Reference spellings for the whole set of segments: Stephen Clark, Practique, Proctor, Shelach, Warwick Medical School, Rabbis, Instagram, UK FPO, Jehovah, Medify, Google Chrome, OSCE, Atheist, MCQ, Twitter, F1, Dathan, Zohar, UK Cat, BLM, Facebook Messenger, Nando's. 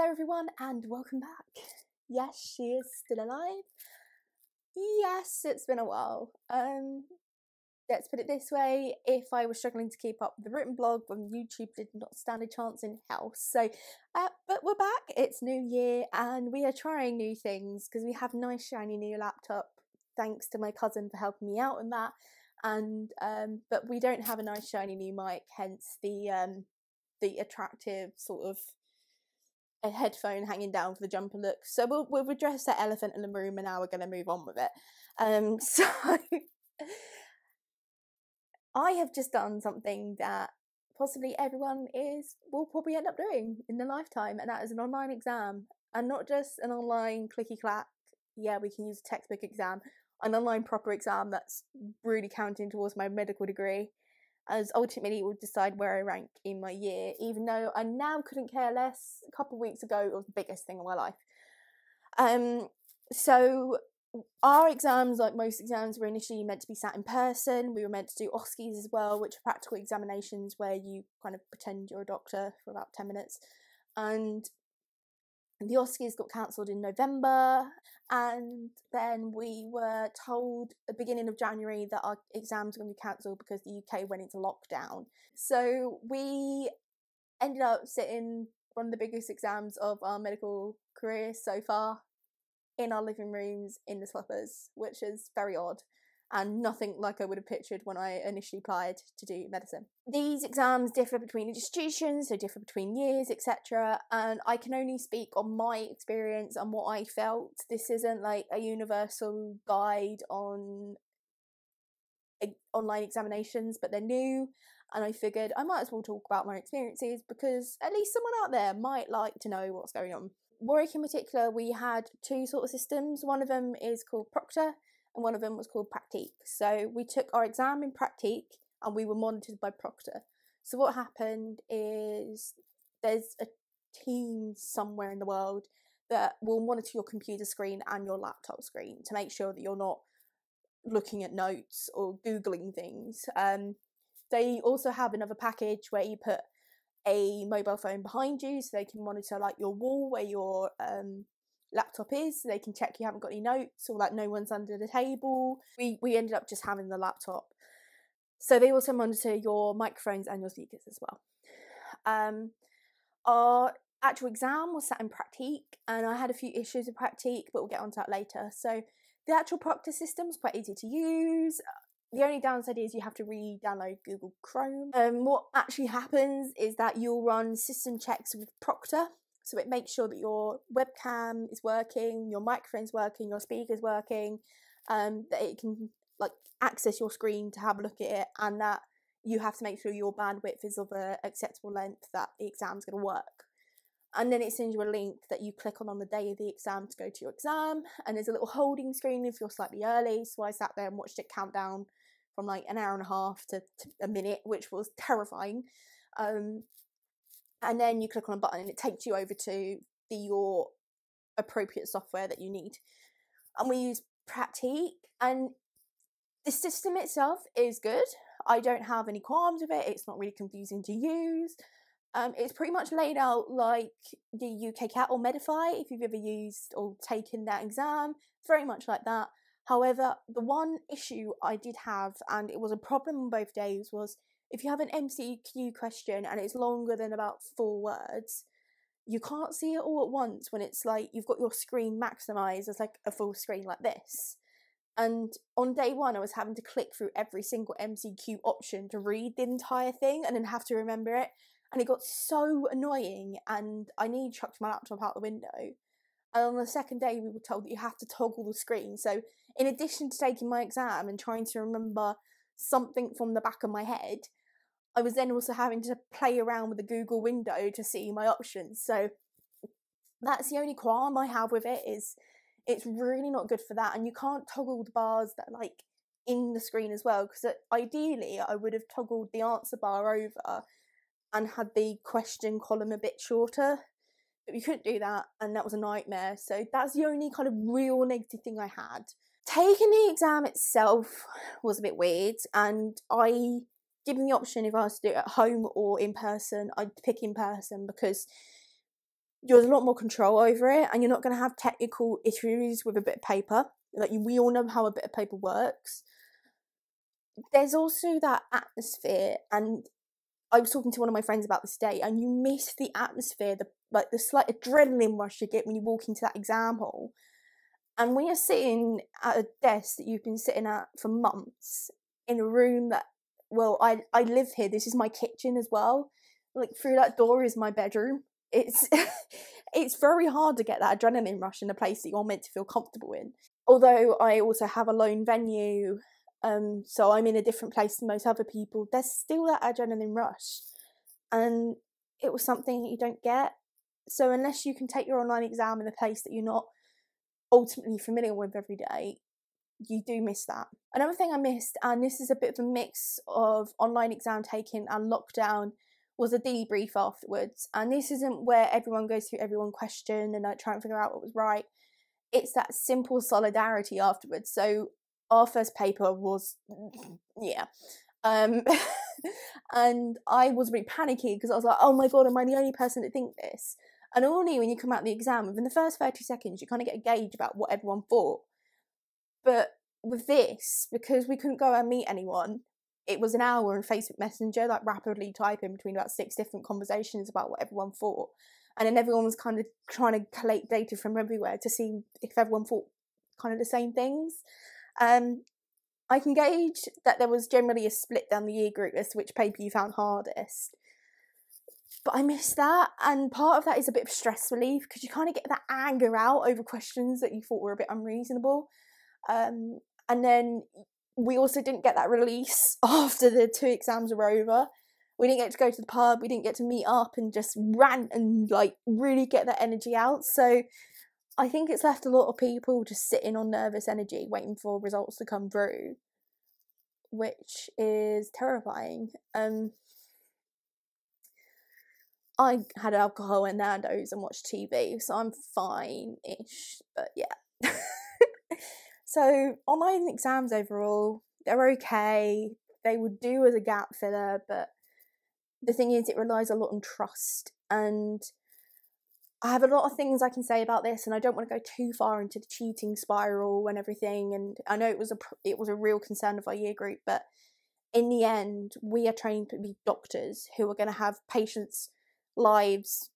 Hello everyone and welcome back. Yes, she is still alive. Yes, it's been a while. Let's put it this way, if I was struggling to keep up the written blog, then YouTube did not stand a chance in hell. So, but we're back, it's new year and we are trying new things because we have a nice shiny new laptop, thanks to my cousin for helping me out on that. And, but we don't have a nice shiny new mic, hence the attractive sort of a headphone hanging down for the jumper look. So we'll address that elephant in the room and now we're going to move on with it. So I have just done something that possibly everyone will probably end up doing in their lifetime, and that is an online exam. And not just an online clicky clack, yeah, we can use a textbook exam, an online proper exam that's really counting towards my medical degree, as ultimately it will decide where I rank in my year, even though I now couldn't care less. A couple of weeks ago, it was the biggest thing in my life. So our exams, like most exams, were initially meant to be sat in person. We were meant to do OSCEs as well, which are practical examinations where you kind of pretend you're a doctor for about 10 minutes. And the OSCEs got cancelled in November, and then we were told at the beginning of January that our exams were going to be cancelled because the UK went into lockdown. So we ended up sitting one of the biggest exams of our medical career so far in our living rooms in the slippers, which is very odd and nothing like I would have pictured when I initially applied to do medicine. These exams differ between institutions, they differ between years, etc. And I can only speak on my experience and what I felt. This isn't like a universal guide on online examinations, but they're new, and I figured I might as well talk about my experiences because at least someone out there might like to know what's going on. Warwick in particular, we had two sort of systems. One of them is called Proctor, and one of them was called Practique. So we took our exam in Practique and we were monitored by Proctor. So what happened is there's a team somewhere in the world that will monitor your computer screen and your laptop screen to make sure that you're not looking at notes or Googling things. They also have another package where you put a mobile phone behind you so they can monitor like your wall where your laptop is, so they can check you haven't got any notes or like no one's under the table. We ended up just having the laptop. So they also monitor your microphones and your speakers as well. Our actual exam was sat in Practique, and I had a few issues with Practique, but we'll get onto that later. So the actual Proctor system is quite easy to use. The only downside is you have to re-download Google Chrome. What actually happens is that you'll run system checks with Proctor. So it makes sure that your webcam is working, your microphone's working, your speaker's working, that it can like access your screen to have a look at it, and that you have to make sure your bandwidth is of an acceptable length that the exam's going to work. And then it sends you a link that you click on the day of the exam to go to your exam, and there's a little holding screen if you're slightly early. So I sat there and watched it count down from like an hour and a half to a minute, which was terrifying. And then you click on a button and it takes you over to your appropriate software that you need. And we use Practique, and the system itself is good. I don't have any qualms with it. It's not really confusing to use. It's pretty much laid out like the UK Cat or Medify, if you've ever used or taken that exam, very much like that. However, the one issue I did have, and it was a problem on both days, was if you have an MCQ question and it's longer than about 4 words, you can't see it all at once when it's like you've got your screen maximised as like a full screen like this. And on day one, I was having to click through every single MCQ option to read the entire thing and then have to remember it. And it got so annoying, and I nearly chucked my laptop out the window. And on the second day, we were told that you have to toggle the screen. So in addition to taking my exam and trying to remember something from the back of my head, I was then also having to play around with the Google window to see my options. So that's the only qualm I have with it, is it's really not good for that. And you can't toggle the bars that are like in the screen as well, because ideally I would have toggled the answer bar over and had the question column a bit shorter, but you couldn't do that, and that was a nightmare. So that's the only kind of real negative thing I had. Taking the exam itself was a bit weird, and I, given the option if I was to do it at home or in person, I'd pick in person because There's a lot more control over it, and you're not going to have technical issues with a bit of paper. Like, we all know how a bit of paper works. There's also that atmosphere, and I was talking to one of my friends about this day, and you miss the atmosphere, the slight adrenaline rush you get when you walk into that exam hall. And when you're sitting at a desk that you've been sitting at for months, in a room that, well, I live here, this is my kitchen as well, like through that door is my bedroom. It's it's very hard to get that adrenaline rush in a place that you're meant to feel comfortable in. Although I also have a lone venue, so I'm in a different place than most other people, there's still that adrenaline rush, and it was something that you don't get. So unless you can take your online exam in a place that you're not ultimately familiar with every day, you do miss that. Another thing I missed, and this is a bit of a mix of online exam taking and lockdown, was a debrief afterwards. And this isn't where everyone goes through everyone's question and like try and figure out what was right. It's that simple solidarity afterwards. So our first paper was, yeah. And I was really panicky because I was like, oh my God, am I the only person that think this? And only when you come out of the exam, within the first 30 seconds, you kind of get a gauge about what everyone thought. But with this, because we couldn't go and meet anyone, it was an hour on Facebook Messenger, like rapidly typing between about 6 different conversations about what everyone thought. And then everyone was kind of trying to collate data from everywhere to see if everyone thought kind of the same things. I can gauge that there was generally a split down the year group as to which paper you found hardest. But I miss that, and part of that is a bit of stress relief because you kind of get that anger out over questions that you thought were a bit unreasonable. And then we also didn't get that release after the 2 exams were over. We didn't get to go to the pub, we didn't get to meet up and just rant and like really get that energy out. So I think it's left a lot of people just sitting on nervous energy waiting for results to come through, which is terrifying. I had alcohol and Nando's and watched TV, so I'm fine-ish, but yeah. So online exams overall, they're okay. They would do as a gap filler, but the thing is it relies a lot on trust. And I have a lot of things I can say about this, and I don't want to go too far into the cheating spiral and everything. And I know it was a real concern of our year group, but in the end, we are trained to be doctors who are going to have patients' lives,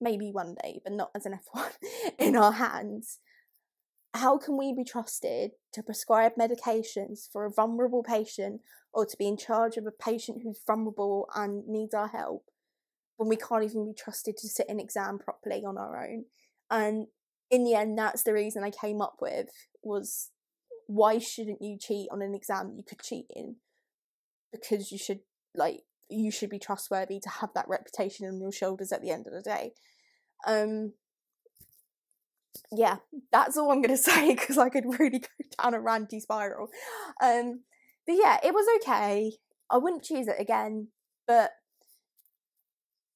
maybe one day, but not as an F1, in our hands. How can we be trusted to prescribe medications for a vulnerable patient, or to be in charge of a patient who's vulnerable and needs our help, when we can't even be trusted to sit an exam properly on our own? And in the end, that's the reason I came up with, was why shouldn't you cheat on an exam that you could cheat in? Because you should be trustworthy to have that reputation on your shoulders at the end of the day. Yeah, that's all I'm going to say, because I could really go down a ranty spiral. But yeah, it was okay. I wouldn't choose it again, but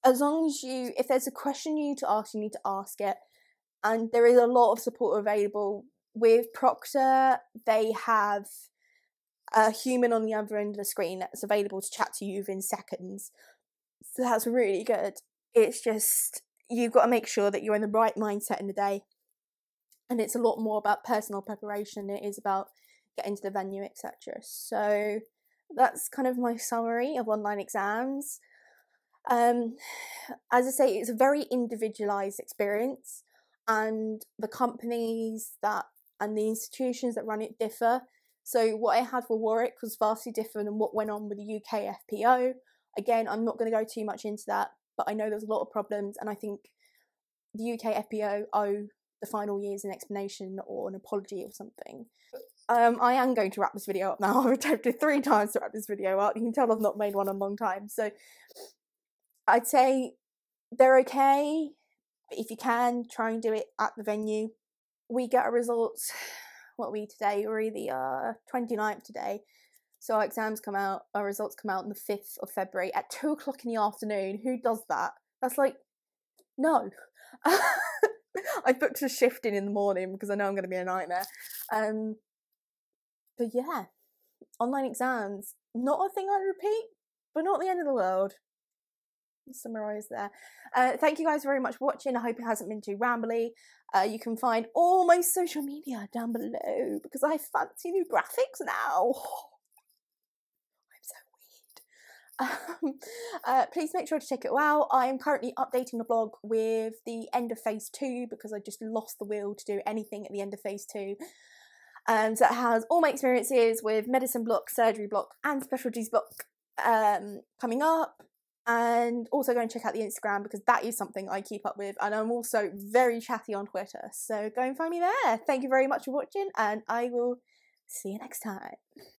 as long as if there's a question you need to ask it. And there is a lot of support available. With Proctor, they have a human on the other end of the screen that's available to chat to you within seconds. So that's really good. It's just, you've got to make sure that you're in the right mindset in the day. And it's a lot more about personal preparation than it is about getting to the venue, etc. So that's kind of my summary of online exams. As I say, it's a very individualised experience, and the companies and the institutions that run it differ. So what I had for Warwick was vastly different than what went on with the UK FPO. Again, I'm not going to go too much into that, but I know there's a lot of problems, and I think the UK FPO owe the final years an explanation or an apology or something. I am going to wrap this video up now. I've attempted 3 times to wrap this video up. You can tell I've not made one in a long time. So I'd say they're okay, but if you can, try and do it at the venue. We get our results, we're the 29th today. So our exams come out, our results come out on the 5th of February at 2 o'clock in the afternoon. Who does that? That's like, no. I booked a shift in the morning because I know I'm going to be a nightmare. But yeah, online exams, not a thing I'd repeat, but not the end of the world. summarise there. Thank you guys very much for watching. I hope it hasn't been too rambly. You can find all my social media down below because I fancy new graphics now. Please make sure to check it out. I am currently updating the blog with the end of phase 2 because I just lost the will to do anything at the end of phase 2. So it has all my experiences with medicine block, surgery block and specialties block coming up, and also go and check out the Instagram because that is something I keep up with, and I'm also very chatty on Twitter, so go and find me there. Thank you very much for watching and I will see you next time.